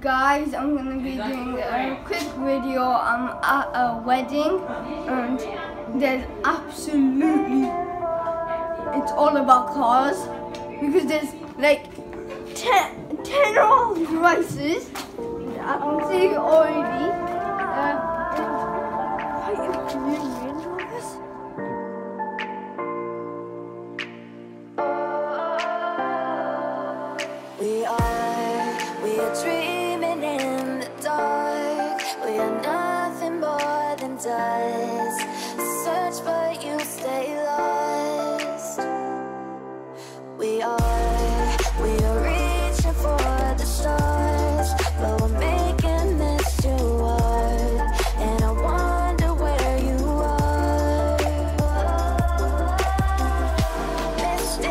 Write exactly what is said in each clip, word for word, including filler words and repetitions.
Guys, I'm gonna be doing a quick video um, at a wedding, and there's absolutely, it's all about cars, because there's like ten, ten Rolls-Royces. I can see it already. Uh, it's quite a few Rolls-Royces. We are, we are dreaming in the dark. We are nothing more than dust. Search but you stay lost. We are, we are reaching for the stars, but we're making this too hard. And I wonder where you are. Mister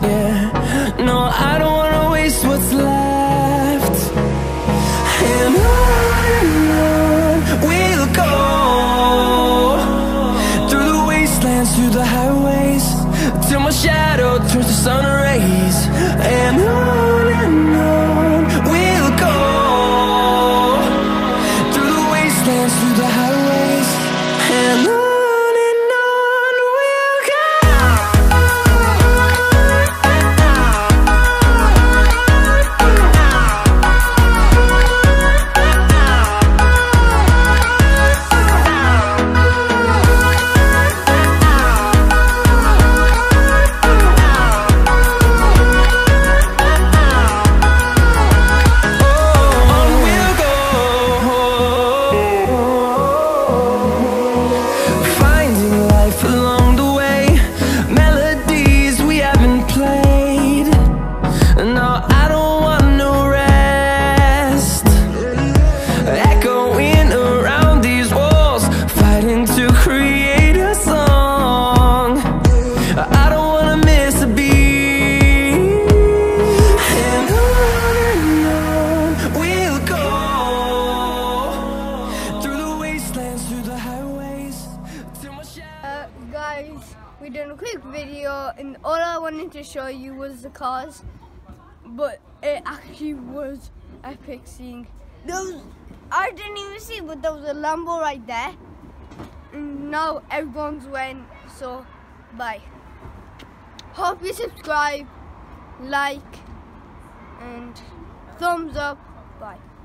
Yeah, no, I don't wanna waste what's left. And on we'll go, through the wastelands, through the highways, till my shadow turns to sun rays. And on and on we'll go, through the wastelands, through the highways, and on. video, and all I wanted to show you was the cars, but it actually was epic seeing those. I didn't even see, but there was a Lambo right there, and now everyone's went. So bye, hope you subscribe, like, and thumbs up. Bye.